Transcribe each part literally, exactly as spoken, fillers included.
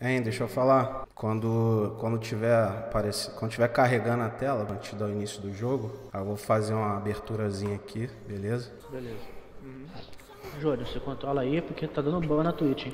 Hein, deixa eu falar. Quando, quando, tiver, parece, quando tiver carregando a tela, antes do início do jogo, eu vou fazer uma aberturazinha aqui, beleza? Beleza. Uhum. Júlio, você controla aí, porque tá dando ban na Twitch, hein?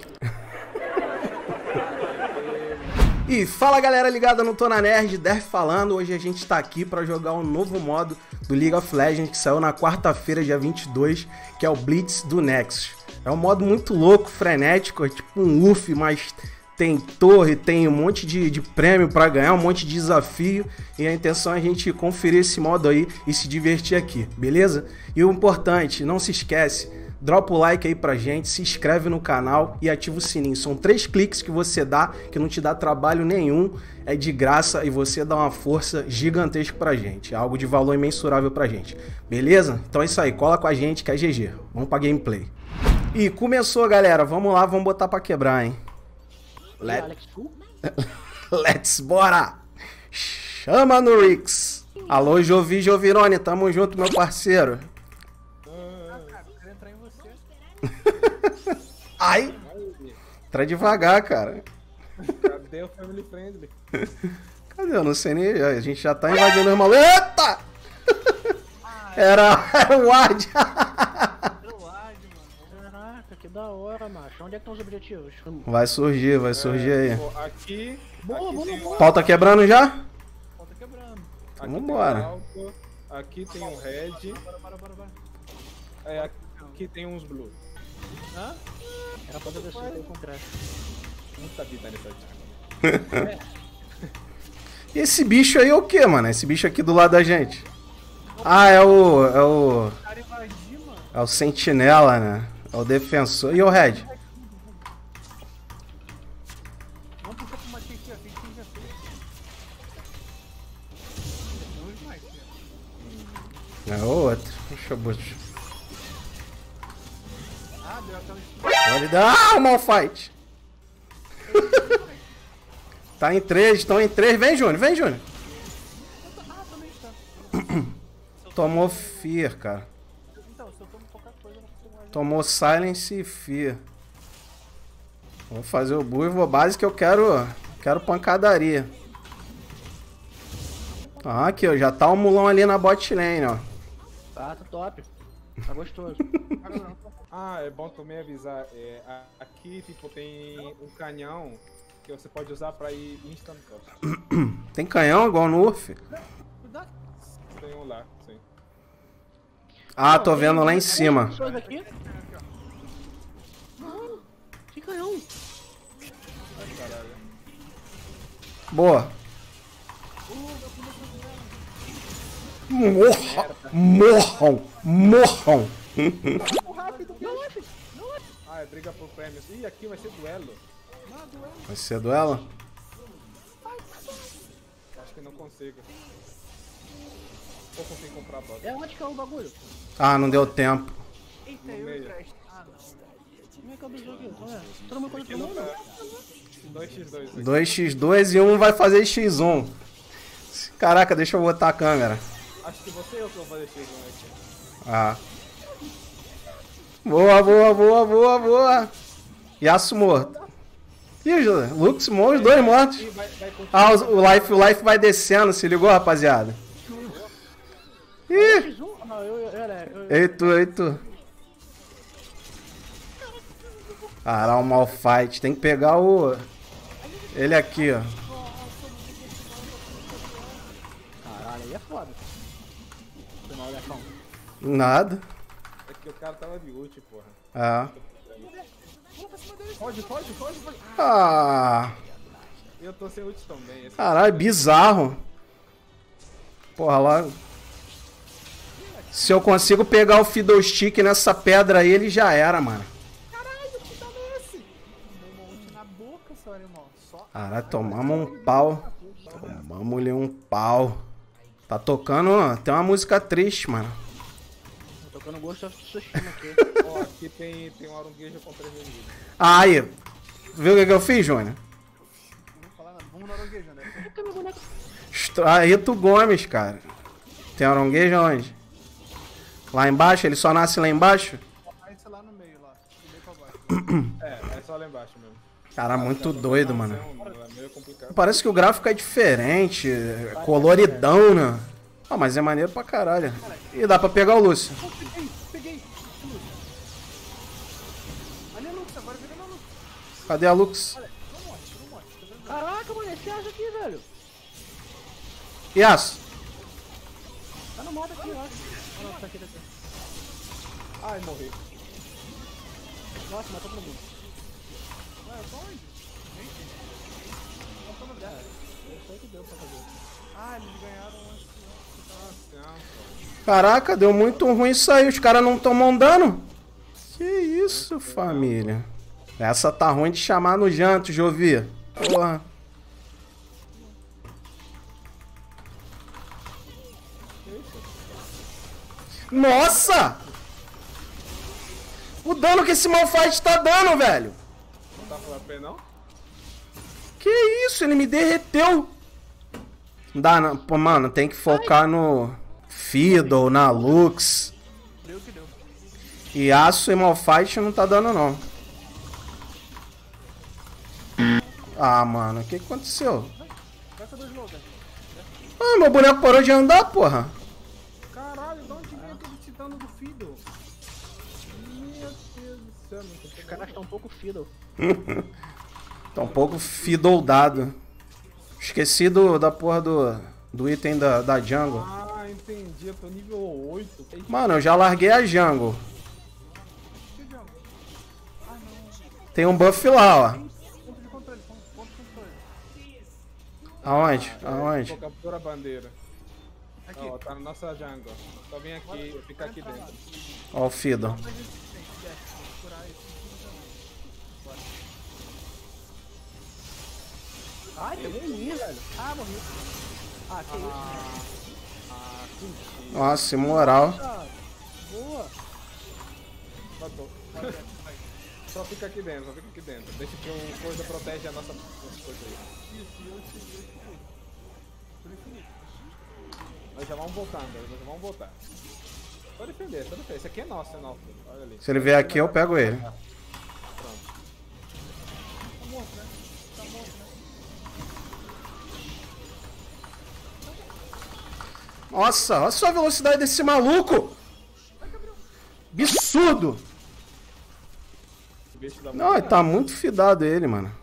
E fala galera ligada no Tô na Nerd, Derf falando, hoje a gente tá aqui pra jogar um novo modo do League of Legends que saiu na quarta-feira, dia vinte e dois, que é o Blitz do Nexus. É um modo muito louco, frenético, é tipo um U R F, mas tem torre, tem um monte de, de prêmio pra ganhar, um monte de desafio, e a intenção é a gente conferir esse modo aí e se divertir aqui, beleza? E o importante, não se esquece, dropa o like aí pra gente, se inscreve no canal e ativa o sininho. São três cliques que você dá, que não te dá trabalho nenhum, é de graça e você dá uma força gigantesca pra gente. É algo de valor imensurável pra gente. Beleza? Então é isso aí, cola com a gente que é G G. Vamos pra gameplay. E começou, galera. Vamos lá, vamos botar pra quebrar, hein? Let... Let's bora! Chama no Rix! Alô, Jovi Jovirone, tamo junto, meu parceiro. Ai! Traz devagar, cara. Cadê o Family Friendly? Cadê? Eu não sei nem. A gente já tá invadindo os malucos. Eita! Era, era o Ward. Era o Ward, mano. Caraca, que da hora, macho. Onde é que estão os objetivos? Vai surgir, vai surgir é, aí. Pô, aqui. Boa, aqui vamos lá. Pau tá quebrando já? Pau tá quebrando. Aqui vambora. Tem alto, aqui tem um red. Bora, bora, bora, bora. É, aqui, aqui tem uns blue. Hã? Era pra ver se eu encontrasse. Muita vida nessa jaca. E esse bicho aí é o que, mano? Esse bicho aqui do lado da gente. Ah, é o. É o. É o sentinela, né? É o defensor. E o Red? Vamos puxar pra uma aqui assim, que já fez. É o outro. Deixa eu botar. Pode dar. Ah, o Malphite! Tá em três, estão em três. Vem, Júnior, vem, Júnior. Tomou Fear, cara. Tomou Silence e Fear. Vou fazer o bull e vou base que eu quero. Quero pancadaria. Ah, aqui, ó. Já tá o mulão ali na bot lane, ó. Tá, tá top. Tá gostoso. Ah, é bom também avisar, é, aqui tipo tem um canhão que você pode usar pra ir instant cost. Tem canhão igual no U R F? Tem um lá, sim. Ah, tô vendo lá em cima. Mano, que canhão! Ai, caralho. Boa! Morram, morram, morram. Ah, é briga por prêmios. Ih, aqui vai ser duelo. Vai ser duelo? Acho que não consigo. Ou consigo comprar a bota. É onde que é o bagulho? Ah, não deu tempo. Eita, eu cresto. Ah, como é que é o bagulho? Todo mundo contra todo mundo? dois contra dois. dois contra dois e um vai fazer X um. Caraca, deixa eu botar a câmera. Acho que você é eu que vou fazer X um aqui. Ah. Boa, boa, boa, boa, boa. Yasuo morto. Ih, Lux morto, os dois mortos. Ah, o life, o life vai descendo, se ligou, rapaziada? Ih! Ei tu, ei tu. Caralho, o Malphite. Tem que pegar o... Ele aqui, ó. Caralho, aí é foda. Nada. Porque o cara tava de ult, porra. Ah. Pode, pode, pode, pode. Ah. Eu tô sem ult também. Caralho, bizarro. Porra, lá. Se eu consigo pegar o Fiddlestick nessa pedra aí, ele já era, mano. Caralho, que tal é esse? Deu um ult na boca, seu animal. Caralho, tomamos um pau. Tomamos-lhe um pau. Tá tocando, ó. Tem uma música triste, mano. Eu não gosto de Tsushima aqui. Ó, aqui tem, tem um aronguejo com três inimigos. Ah, aí. Viu o que, que eu fiz, Júnior? Não vou falar nada. Vamos no aronguejo, né? Aí tu Gomes, cara. Tem aronguejo onde? Lá embaixo? Ele só nasce lá embaixo? Aparece lá no meio, lá. É, é só lá embaixo mesmo. Cara, muito doido, mano. Parece que o gráfico é diferente, é coloridão, né? Ah, mas é maneiro pra caralho. E dá pra pegar o Lúcio. Cadê a Lux? Caraca, mano, esse Yasuo aqui, velho. Yasuo. Tá no modo aqui, ó. Ah, tá aqui, tá aqui. Ai, morri. Nossa, matou todo mundo. Ué, eu tô onde? Nem sei. Eu tô no lugar. Eu sei que deu pra fazer. Ah, eles ganharam antes que não. Caraca, deu muito ruim isso aí. Os caras não tomam dano? Que isso, família. Essa tá ruim de chamar no janto, Jovi. Porra. Nossa! O dano que esse Malphite tá dando, velho. Não tá com A P, não? Que isso? Ele me derreteu. Não dá, não. Pô, mano, tem que focar no Fiddle, na Lux. Deu que deu. Yasuo e Malphite não tá dando, não. Ah, mano, o que aconteceu? Ah, meu boneco parou de andar, porra. Caralho, de onde veio aquele titano do Fiddle? Meu Deus do céu, mano. Os caras estão um pouco Fiddle. Estão um pouco Fiddleado. Esqueci do, da porra do, do item da, da jungle. Ah, entendi. Eu tô nível oito. Mano, eu já larguei a jungle. Tem um buff lá, ó. Aonde? Aonde? Vou capturar a bandeira. Aqui. Ó, tá na nossa jungle. Só vem aqui, fica aqui dentro. Ó o Fiddle. Ai, tem um mim, velho. Ah, morri. Ah, que isso. Ah, que nossa, moral. Boa. Matou. Só fica aqui dentro, só fica aqui dentro. Deixa que o coisa protege a nossa coisa aí. Nós já vamos voltar, André. Nós já vamos voltar. Só defender, só defender. Esse aqui é nosso, é nosso. Olha ali. Se ele vier aqui, eu pego ele. Pronto. Tá morto, né? Tá morto, né? Nossa, olha só a velocidade desse maluco! Absurdo! Não, ele tá muito fidado ele, mano.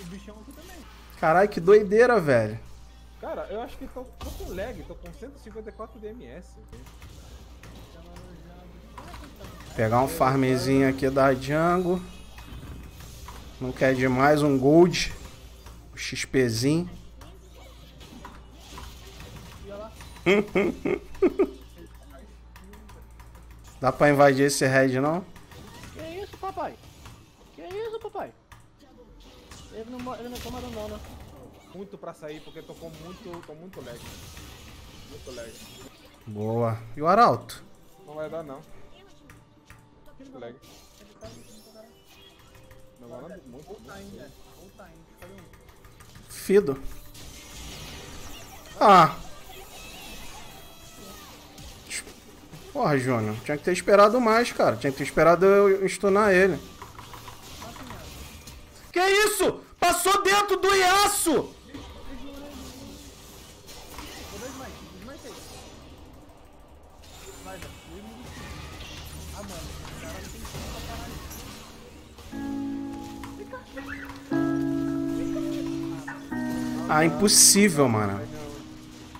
O bichão aqui também. Caralho, que doideira, velho. Cara, eu acho que tô, tô com lag, tô com cento e cinquenta e quatro D M S. Pegar um farmzinho aqui da jungle. Não quer demais, um gold. Um XPzinho. Dá pra invadir esse red, não? Que isso, papai? Que isso, papai? Ele não, ele não toma não, né? Muito pra sair, porque tocou muito, tô muito lag. Muito lag. Boa. E o arauto? Não vai dar, não. Muito lag. Não vai dar muito. Fido. Ah. Porra, Júnior. Tinha que ter esperado mais, cara. Tinha que ter esperado eu stunar ele. Que isso? Passou dentro do Yasuo! Ah, impossível, mano.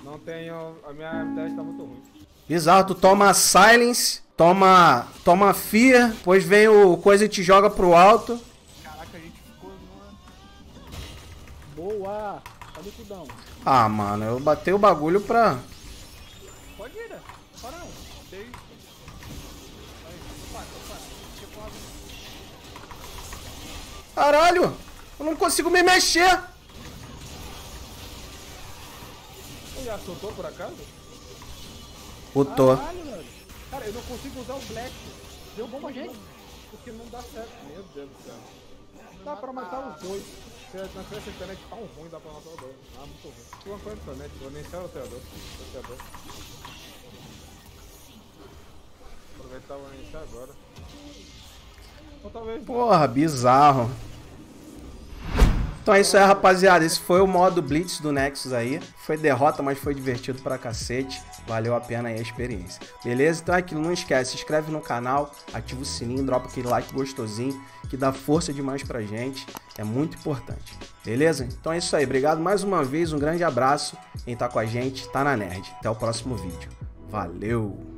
Não tenho. A minha habilidade tá muito ruim. Bizarro, tu toma silence, toma. toma fear, depois vem o coisa e te joga pro alto. Boa! Cadê o tudão? Ah, mano, eu bati o bagulho pra... Pode ir, né? Para não. Dei... Caralho! Eu não consigo me mexer! Ele assaltou por acaso? Putou. Caralho, mano. Cara, eu não consigo usar o Black. Deu bom pra gente? Porque não dá certo. Meu Deus do céu. Dá pra matar os dois. Na frente da internet tá um ruim, dá pra matar o dois. Ah, muito ruim. Uma coisa da internet, eu nem sei o teador. Aproveitar o iniciar agora. Ou talvez. Porra, bizarro. Então é isso aí, rapaziada. Esse foi o modo Blitz do Nexus aí. Foi derrota, mas foi divertido pra cacete. Valeu a pena aí a experiência. Beleza? Então é aquilo, não esquece. Se inscreve no canal, ativa o sininho, dropa aquele like gostosinho, que dá força demais pra gente. É muito importante. Beleza? Então é isso aí. Obrigado mais uma vez. Um grande abraço. Quem tá com a gente, tá na Nerd. Até o próximo vídeo. Valeu!